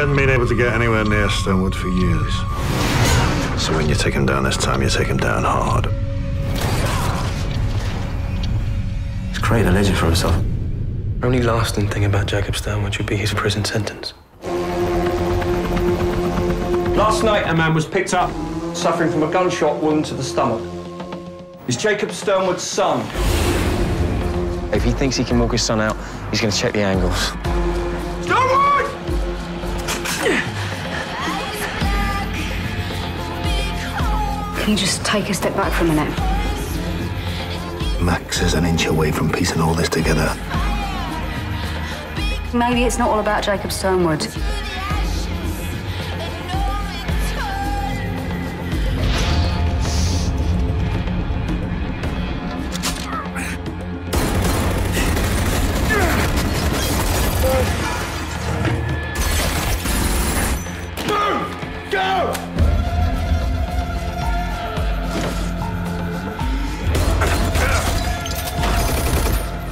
hadn't been able to get anywhere near Sternwood for years. So when you take him down this time, you take him down hard. He's created a legend for himself. The only lasting thing about Jacob Sternwood would be his prison sentence. Last night, a man was picked up, suffering from a gunshot wound to the stomach. He's Jacob Sternwood's son. If he thinks he can walk his son out, he's going to check the angles. Sternwood! Can you just take a step back for a minute? Max is an inch away from piecing all this together. Maybe it's not all about Jacob Sternwood.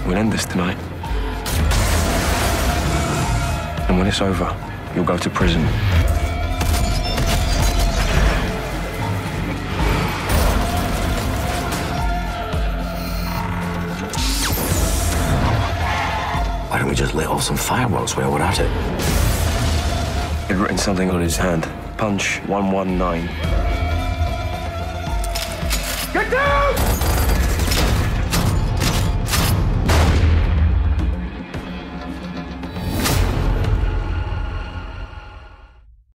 We'll end this tonight. And when it's over, you'll go to prison. Why don't we just lit off some fireworks while we're at it? He'd written something on his hand. Punch 119. Get down!